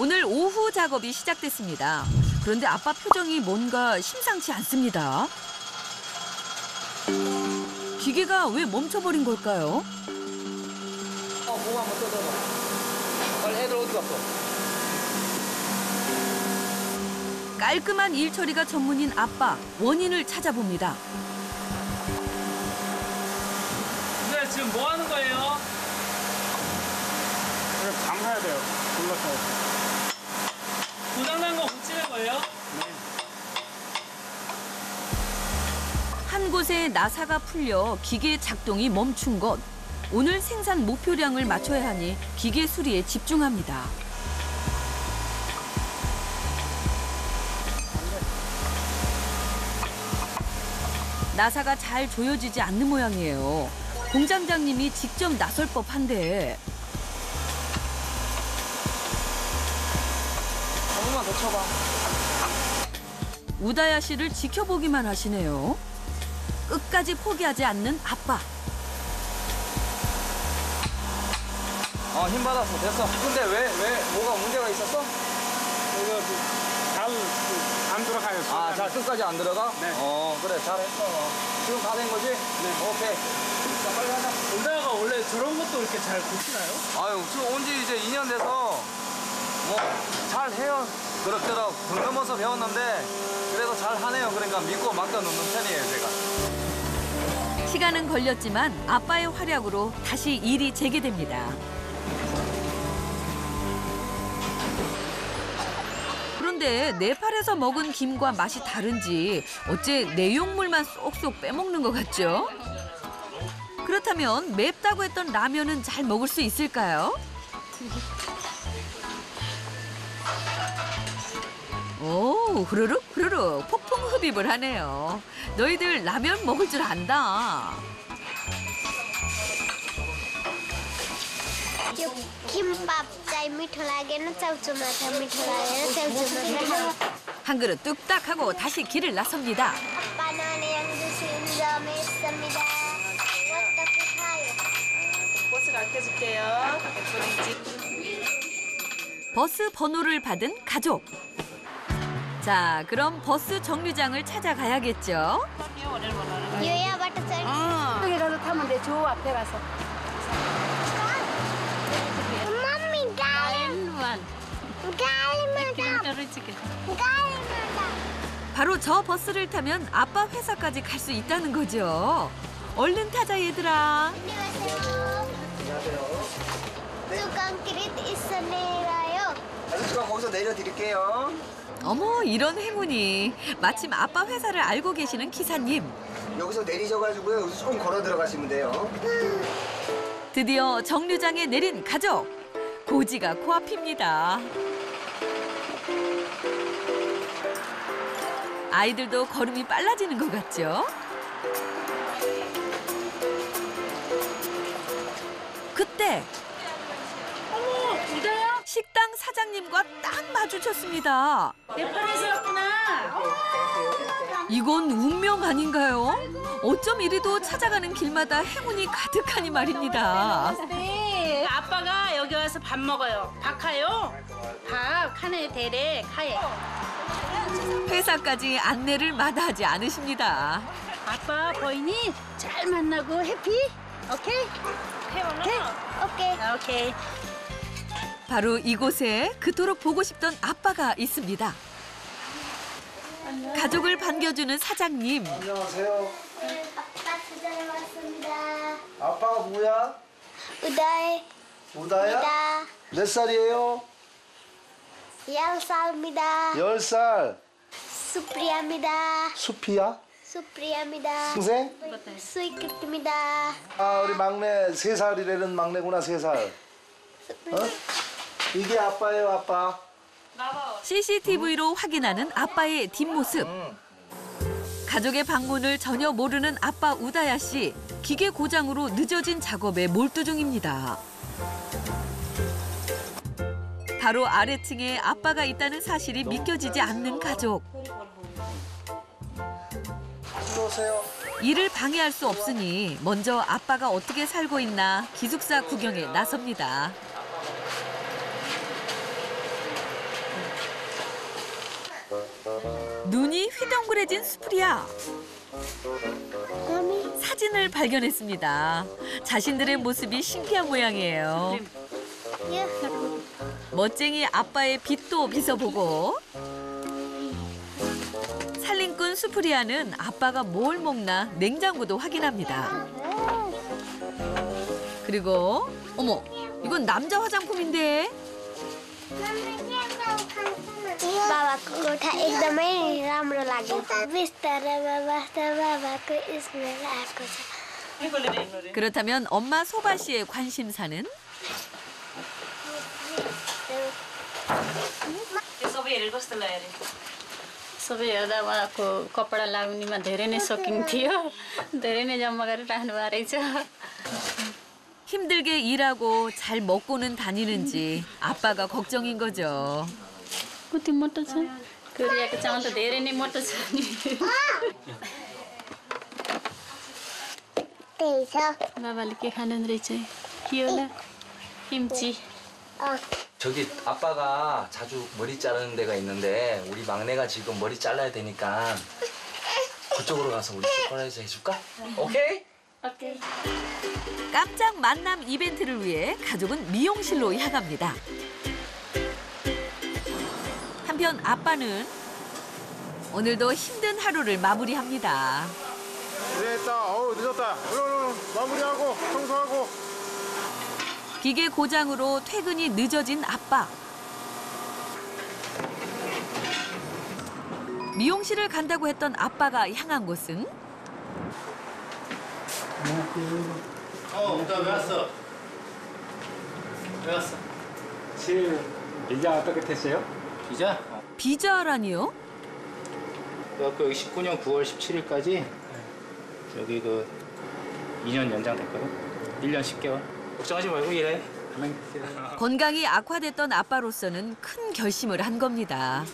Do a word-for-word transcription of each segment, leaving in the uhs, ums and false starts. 오늘 오후 작업이 시작됐습니다. 그런데 아빠 표정이 뭔가 심상치 않습니다. 기계가 왜 멈춰버린 걸까요? 어, 뭐 한번 뜯어봐. 빨리 애들 어디 갔어? 깔끔한 일 처리가 전문인 아빠, 원인을 찾아봅니다. 근데 지금 뭐 하는 거예요? 그냥 감아야 돼요. 눌러서. 고장난 거 고치는 거예요? 네. 한 곳에 나사가 풀려 기계 작동이 멈춘 것. 오늘 생산 목표량을 맞춰야 하니 기계 수리에 집중합니다. 나사가 잘 조여지지 않는 모양이에요. 공장장님이 직접 나설 법한데. 조금만 더 쳐봐. 우다야 씨를 지켜보기만 하시네요. 끝까지 포기하지 않는 아빠. 어, 힘 받았어. 됐어. 근데 왜, 왜, 뭐가 문제가 있었어? 이거 잘 안 들어가요. 아, 잘 끝까지 안 들어가? 네. 어, 그래. 잘했어. 지금 다 된 거지? 네. 오케이. 자, 빨리 하자. 우다야가 원래 저런 것도 이렇게 잘 고치나요? 아유, 지금 온 지 이제 이 년 돼서 뭐 잘 해요. 그럭저럭 돌면서 배웠는데 그래서 잘 하네요. 그러니까 믿고 맡겨놓는 편이에요, 제가. 시간은 걸렸지만 아빠의 활약으로 다시 일이 재개됩니다. 그런데 네팔에서 먹은 김과 맛이 다른지 어째 내용물만 쏙쏙 빼먹는 것 같죠? 그렇다면 맵다고 했던 라면은 잘 먹을 수 있을까요? 오, 후루룩 후루룩 폭풍 흡입을 하네요. 너희들 라면 먹을 줄 안다. 김밥 짜이 미터 라게는 짜우주마 미터 라게는 짜우주마 한 그릇 뚝딱 하고 다시 길을 나섭니다. 바나나 양주스 점에 있습니다. 버스 갈게줄게요. 버스 번호를 받은 가족. 자, 그럼 버스 정류장을 찾아가야겠죠. 유야 버터철. 아, 이걸로 타면 돼. 저 앞에 가서. 바로 저 버스를 타면 아빠 회사까지 갈 수 있다는 거죠. 얼른 타자, 얘들아. 안녕하세요. 안녕하세요. 있어 내려요. 수강 거기서 내려드릴게요. 어머, 이런 행운이. 마침 아빠 회사를 알고 계시는 기사님. 여기서 내리셔가지고요. 여기서 조금 걸어 들어가시면 돼요. 드디어 정류장에 내린 가족. 고지가 코앞입니다. 아이들도 걸음이 빨라지는 것 같죠? 그때! 어머, 우다야? 식당 사장님과 딱 마주쳤습니다. 네팔에서 왔구나. 이건 운명 아닌가요? 어쩜 이리도 찾아가는 길마다 행운이 가득하니 말입니다. 네, 아빠가 여기 와서 밥 먹어요. 밥 가요? 밥, 카네, 대래, 카예. 회사까지 안내를 마다하지 않으십니다. 아빠, 보이니? 잘 만나고 해피? 오케이? 오케이? 오케이. 오케이. 바로 이곳에 그토록 보고 싶던 아빠가 있습니다. 가족을 반겨주는 사장님. 안녕하세요. 아빠 찾아러 왔습니다. 아빠가 누구야? 우다야. 우다야? 우다. 몇 살이에요? 열 살입니다. 열 살. 수프리아입니다. 수피야? 수프리아입니다. 동생? 스위끄리띠입니다. 아, 우리 막내 세 살이라는 막내구나, 세 살. 어? 이게 아빠예요, 아빠. 씨씨티비로 확인하는 아빠의 뒷모습. 가족의 방문을 전혀 모르는 아빠 우다야 씨. 기계 고장으로 늦어진 작업에 몰두 중입니다. 바로 아래층에 아빠가 있다는 사실이 믿겨지지 않는 가족. 일을 방해할 수 없으니 먼저 아빠가 어떻게 살고 있나 기숙사 구경에 나섭니다. 눈이 휘둥그레진 수프리아. 사진을 발견했습니다. 자신들의 모습이 신기한 모양이에요. 멋쟁이 아빠의 빛도 빗어보고 살림꾼 수프리아는 아빠가 뭘 먹나 냉장고도 확인합니다. 그리고 어머, 이건 남자 화장품인데. 그렇다면 엄마 소바 씨의 관심사는? 힘들게 일하고 잘 먹고는 다니는지 아빠가 걱정인 거죠. 저기 아빠가 자주 머리 자르는 데가 있는데 우리 막내가 지금 머리 잘라야 되니까 그쪽으로 가서 우리 초콜릿을 해줄까? 오케이? 오케이. 깜짝 만남 이벤트를 위해 가족은 미용실로 향합니다. 한편 아빠는 오늘도 힘든 하루를 마무리합니다. 늦었다. 어우, 늦었다. 그럼 마무리하고 청소하고. 기계 고장으로 퇴근이 늦어진 아빠. 미용실을 간다고 했던 아빠가 향한 곳은? 어, 우다 왜 왔어? 왜 왔어? 지금 비자 어떻게 됐어요? 비자? 비자라니요? 그 십구년 구월 십칠일까지 여기 그 이 년 연장됐거든. 일 년 십 개월. 걱정하지 말고 일해. 건강이 악화됐던 아빠로서는 큰 결심을 한 겁니다.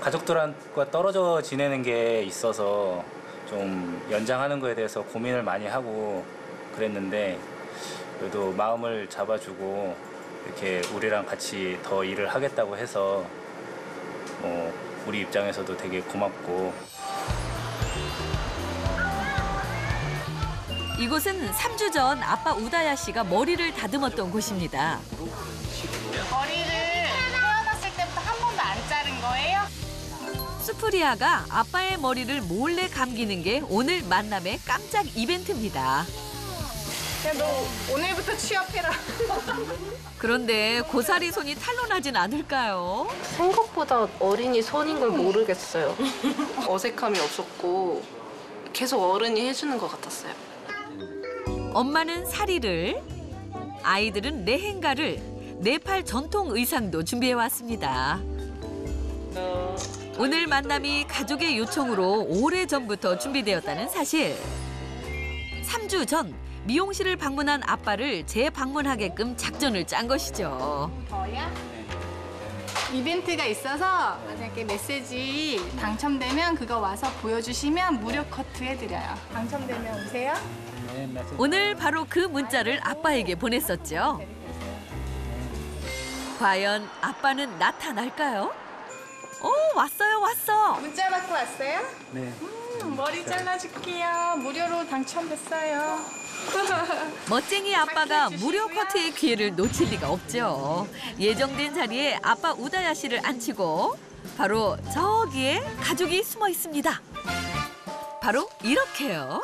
가족들과 떨어져 지내는 게 있어서 좀 연장하는 거에 대해서 고민을 많이 하고 그랬는데, 그래도 마음을 잡아주고 이렇게 우리랑 같이 더 일을 하겠다고 해서 뭐 우리 입장에서도 되게 고맙고. 이곳은 삼 주 전 아빠 우다야 씨가 머리를 다듬었던 곳입니다. 머리를 태어났을 때부터 한 번도 안 자른 거예요? 수프리아가 아빠의 머리를 몰래 감기는 게 오늘 만남의 깜짝 이벤트입니다. 야, 너 오늘부터 취업해라. 그런데 고사리 손이 탄로나진 않을까요? 생각보다 어린이 손인 걸 모르겠어요. 어색함이 없었고 계속 어른이 해주는 것 같았어요. 엄마는 사리를, 아이들은 레헨가를, 네팔 전통 의상도 준비해왔습니다. 오늘 만남이 가족의 요청으로 오래전부터 준비되었다는 사실. 삼 주 전 미용실을 방문한 아빠를 재방문하게끔 작전을 짠 것이죠. 이벤트가 있어서 만약에 메시지 당첨되면 그거 와서 보여주시면 무료 커트 해드려요. 당첨되면 오세요. 오늘 바로 그 문자를 아빠에게 보냈었죠. 과연 아빠는 나타날까요? 오, 왔어요, 왔어. 문자 받고 왔어요? 네. 음, 머리 잘라줄게요. 무료로 당첨됐어요. 멋쟁이 아빠가 무료 커트의 기회를 놓칠 리가 없죠. 예정된 자리에 아빠 우다야 씨를 앉히고 바로 저기에 가족이 숨어 있습니다. 바로 이렇게요.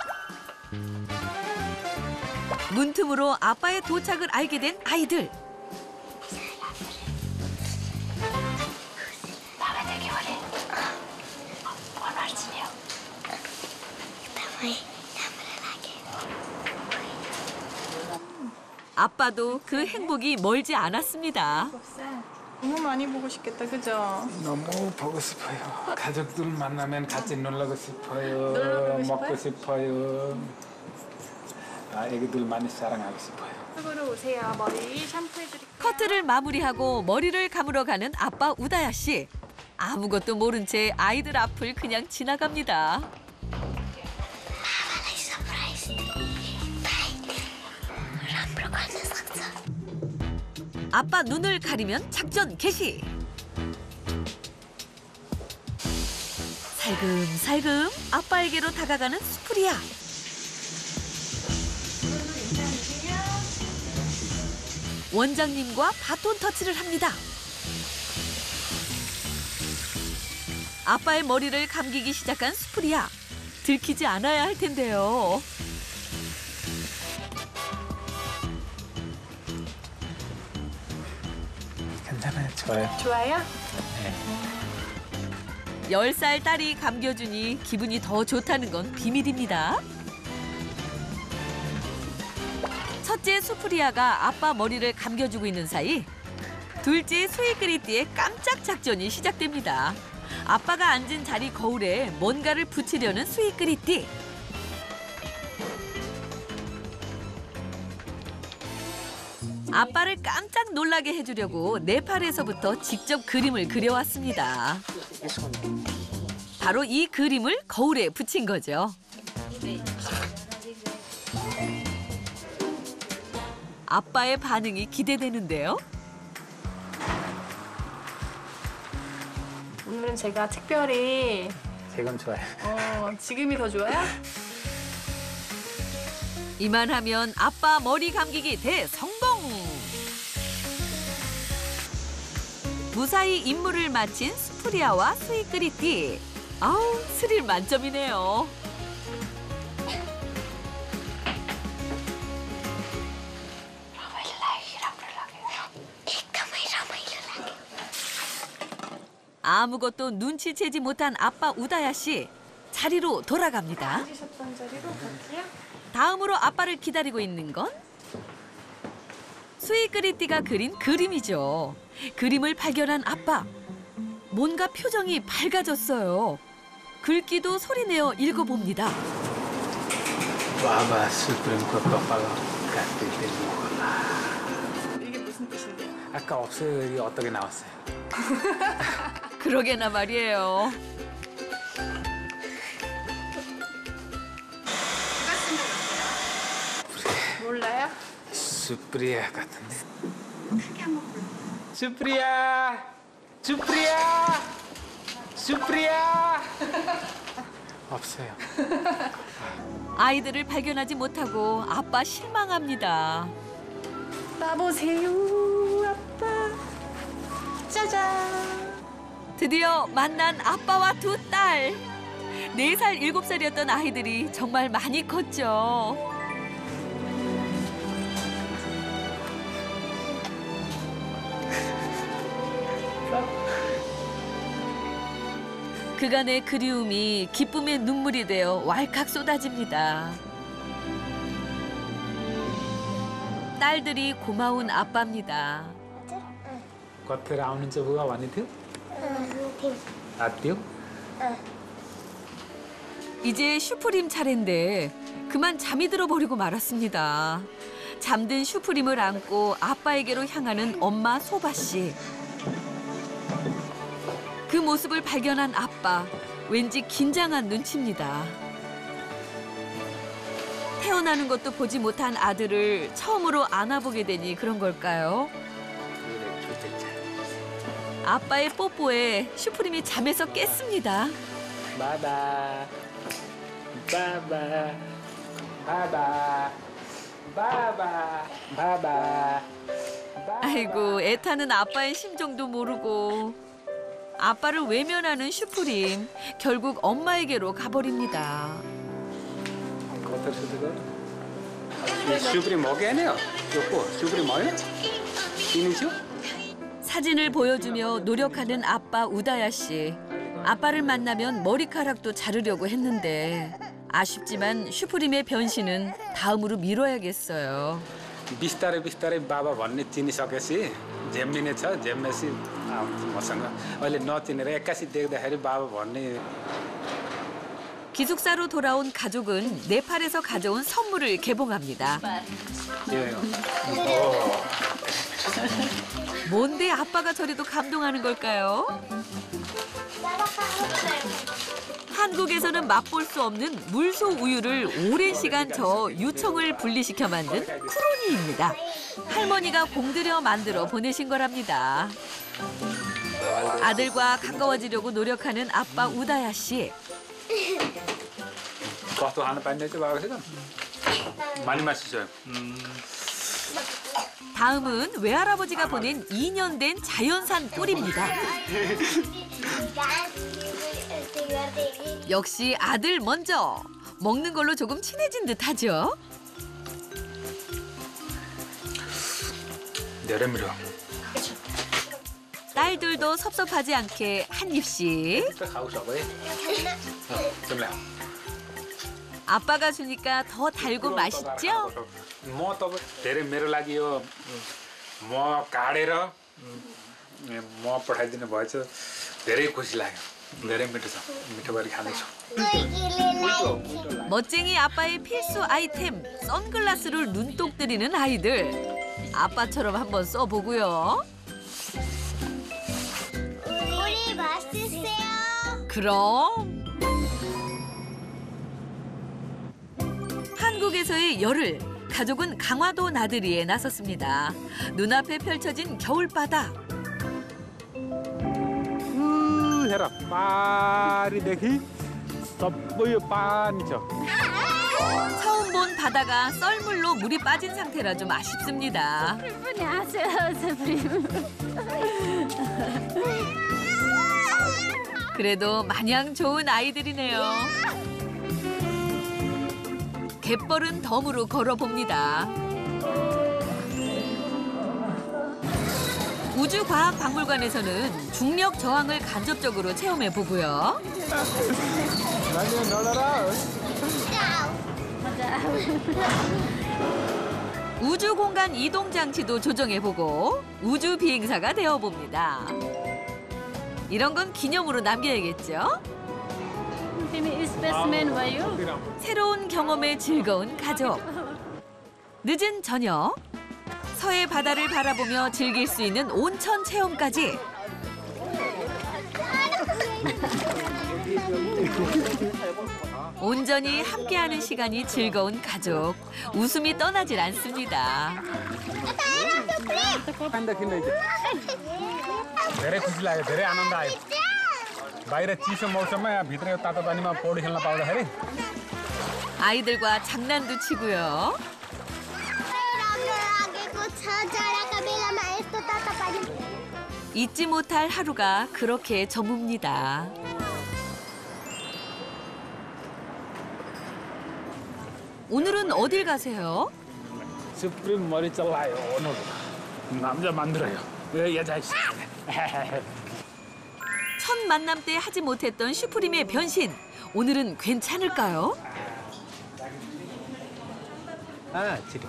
문틈으로 아빠의 도착을 알게 된 아이들. 아빠도 그 행복이 멀지 않았습니다. 너무 많이 보고 싶겠다, 그죠? 너무 보고 싶어요. 가족들 만나면 같이 놀라고 싶어요. 놀라고 먹고 싶어요. 아기들 많이 사랑하고 싶어요. 쪽으로 오세요. 머리 샴푸해드릴게요. 커트를 마무리하고 머리를 감으러 가는 아빠 우다야 씨. 아무것도 모른 채 아이들 앞을 그냥 지나갑니다. 아빠 눈을 가리면 작전 개시. 살금살금 아빠에게로 다가가는 수프리아. 원장님과 바톤 터치를 합니다. 아빠의 머리를 감기기 시작한 수프리아. 들키지 않아야 할 텐데요. 괜찮아요. 좋아요. 좋아요? 네. 열 살 딸이 감겨주니 기분이 더 좋다는 건 비밀입니다. 첫째 수프리아가 아빠 머리를 감겨주고 있는 사이 둘째 스위끄리띠의 깜짝 작전이 시작됩니다. 아빠가 앉은 자리 거울에 뭔가를 붙이려는 스위끄리띠. 아빠를 깜짝 놀라게 해주려고 네팔에서부터 직접 그림을 그려왔습니다. 바로 이 그림을 거울에 붙인 거죠. 아빠의 반응이 기대되는데요. 오늘은 제가 특별히... 지금 좋아요. 어, 지금이 더 좋아요? 이만하면 아빠 머리 감기기 대성공! 무사히 임무를 마친 수프리아와 스위끄리띠. 아우, 스릴 만점이네요. 아무것도 눈치채지 못한 아빠 우다야 씨. 자리로 돌아갑니다. 다음으로 아빠를 기다리고 있는 건 스위끄리띠가 그린 그림이죠. 그림을 발견한 아빠. 뭔가 표정이 밝아졌어요. 글귀도 소리내어 읽어봅니다. 이게 무슨 뜻인데요? 아까 없어요. 여기 어떻게 나왔어요? 그러게나 말이에요. 누가 쓴 것 같아요? 몰라요? 수프리아 같은데. 크게 한번 불러. 수프리아, 수프리아, 수프리아. 없어요. 아이들을 발견하지 못하고 아빠 실망합니다. 나보세요, 아빠. 짜잔. 드디어 만난 아빠와 두 딸. 네 살, 일곱 살이었던 아이들이 정말 많이 컸죠. 그간의 그리움이 기쁨의 눈물이 되어 왈칵 쏟아집니다. 딸들이 고마운 아빠입니다. 겉에 나오는 저거가 왔는데? 아띠요? 이제 슈프림 차례인데 그만 잠이 들어버리고 말았습니다. 잠든 슈프림을 안고 아빠에게로 향하는 엄마 소바 씨. 그 모습을 발견한 아빠. 왠지 긴장한 눈치입니다. 태어나는 것도 보지 못한 아들을 처음으로 안아보게 되니 그런 걸까요? 아빠의 뽀뽀에 슈프림이 잠에서 깼습니다. 바바, 바바, 바바, 바바, 바바. 아이고, 애타는 아빠의 심정도 모르고 아빠를 외면하는 슈프림. 결국 엄마에게로 가버립니다. 슈프림 먹이네요. 슈프림 뭐요? 이니죠? 사진을 보여주며 노력하는 아빠 우다야 씨. 아빠를 만나면 머리카락도 자르려고 했는데 아쉽지만 슈프림의 변신은 다음으로 미뤄야겠어요. 비슷하게 비슷하게 바바 번네 지니서겠지. 잼민에서 잼메시 아무튼가 원래 너티네 까시 데그다헤리 바바 번네. 기숙사로 돌아온 가족은 네팔에서 가져온 선물을 개봉합니다. 뭔데 아빠가 저래도 감동하는 걸까요? 한국에서는 맛볼 수 없는 물소 우유를 오랜 시간 저어 유청을 분리시켜 만든 쿠로니입니다. 할머니가 공들여 만들어 보내신 거랍니다. 아들과 가까워지려고 노력하는 아빠 우다야 씨. 많이 마시죠. 다음은 외할아버지가 보낸 이 년 된 자연산 꿀입니다. 역시 아들 먼저. 먹는 걸로 조금 친해진 듯하죠. 내려밀어. 딸들도 섭섭하지 않게 한 입씩. 아빠가 주니까 더 달고 맛있죠? 멋쟁이 아빠의 필수 아이템, 선글라스를 눈독 들이는 아이들. 아빠처럼 한번 써보고요. 우리 맛있어요. 그럼. 한국에서의 열흘, 가족은 강화도 나들이에 나섰습니다. 눈앞에 펼쳐진 겨울바다. 해라 파리 대기 섭부유 반죠. 처음 본 바다가 썰물로 물이 빠진 상태라 좀 아쉽습니다. 그래도 마냥 좋은 아이들이네요. 갯벌은 덤으로 걸어봅니다. 우주과학박물관에서는 중력 저항을 간접적으로 체험해보고요. 우주공간 이동장치도 조정해보고 우주비행사가 되어봅니다. 이런 건 기념으로 남겨야겠죠? 새로운 경험에 즐거운 가족. 늦은 저녁. 서해 바다를 바라보며 즐길 수 있는 온천 체험까지. 온전히 함께하는 시간이 즐거운 가족. 웃음이 떠나질 않습니다. 아이들과 장난도 치고요. 잊지 못할 하루가 그렇게 저뭅니다. 오늘은 어딜 가세요? 슈프림 머리 잘라요. 오늘 남자 만들어요. 왜 여자 있어? 첫 만남 때 하지 못했던 슈프림의 변신. 오늘은 괜찮을까요? 아, 지금.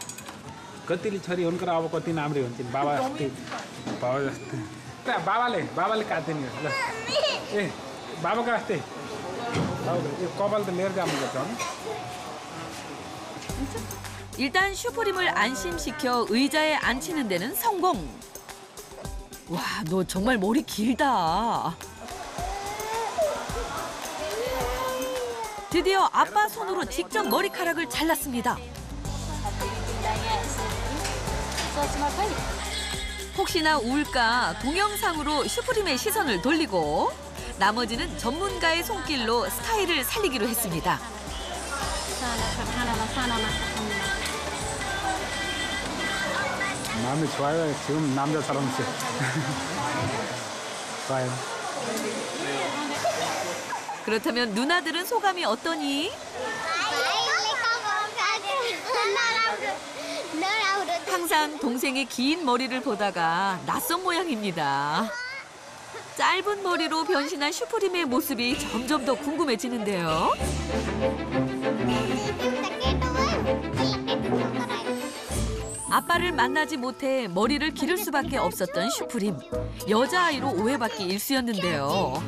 거들이 저리 온 거라고 거들 남리 온지 바바 바바 그래 바바래 바바래 까드니 예 바바가 왔대 꼬발도 내려가면 좀 일단 슈프림을 안심시켜 의자에 앉히는 데는 성공. 와, 너 정말 머리 길다. 드디어 아빠 손으로 직접 머리카락을 잘랐습니다. 혹시나 울까 동영상으로 슈프림의 시선을 돌리고 나머지는 전문가의 손길로 스타일을 살리기로 했습니다. 마음이 좋아요. 지금 남자처럼 좋아요. 그렇다면 누나들은 소감이 어떠니? 항상 동생의 긴 머리를 보다가 낯선 모양입니다. 짧은 머리로 변신한 슈프림의 모습이 점점 더 궁금해지는데요. 아빠를 만나지 못해 머리를 기를 수밖에 없었던 슈프림. 여자아이로 오해받기 일쑤였는데요.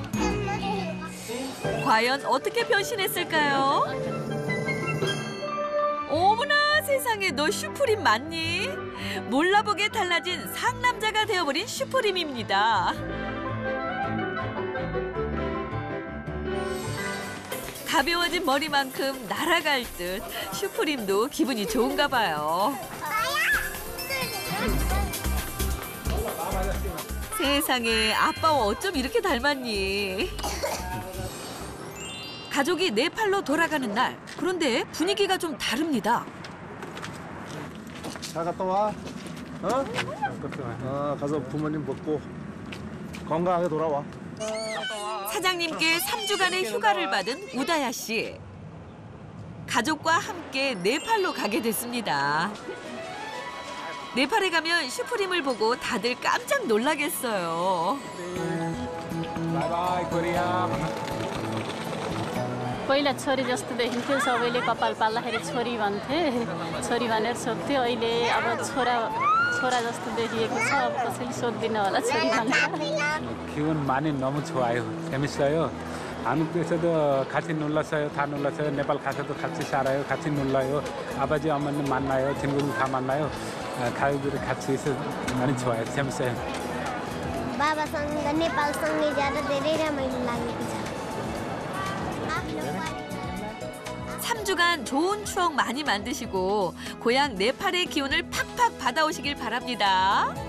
과연 어떻게 변신했을까요? 어머나 세상에, 너 슈프림 맞니? 몰라보게 달라진 상남자가 되어버린 슈프림입니다. 가벼워진 머리만큼 날아갈 듯 슈프림도 기분이 좋은가 봐요. 세상에, 아빠와 어쩜 이렇게 닮았니? 가족이 네팔로 돌아가는 날, 그런데 분위기가 좀 다릅니다. 잘 갔다 와. 어? 아, 가서 부모님 뵙고 건강하게 돌아와. 사장님께 삼 주간의 휴가를 받은 우다야 씨. 가족과 함께 네팔로 가게 됐습니다. 네팔에 가면 슈프림을 보고 다들 깜짝 놀라겠어요. 바이바이 코리아. पहिला छोरी जस्तो देखिन्थ्यो सबैले कपाल पाल्दाखेरि छोरी भन्थे छोरी भनेर सोध्थ्यो अहिले अब छोरा छोरा जस्तो देखिएको छ अब कसैले सोध्दिन होला छोरी भनेर 기분 많이 너무 좋아요 재밌어요 한국에서도 같이 놀랐어요 다 놀랐어요 네팔 가서도 같이 살아요 같이 놀라요 아버지 어머니 만나요 친구들 다 만나요 가족들이 같이 있어 많이 좋아요 재밌어요 바바सँग नेपालसँग ज्यादा धेरै रमाइलो लागेको छ 삼 주간 좋은 추억 많이 만드시고 고향 네팔의 기운을 팍팍 받아오시길 바랍니다.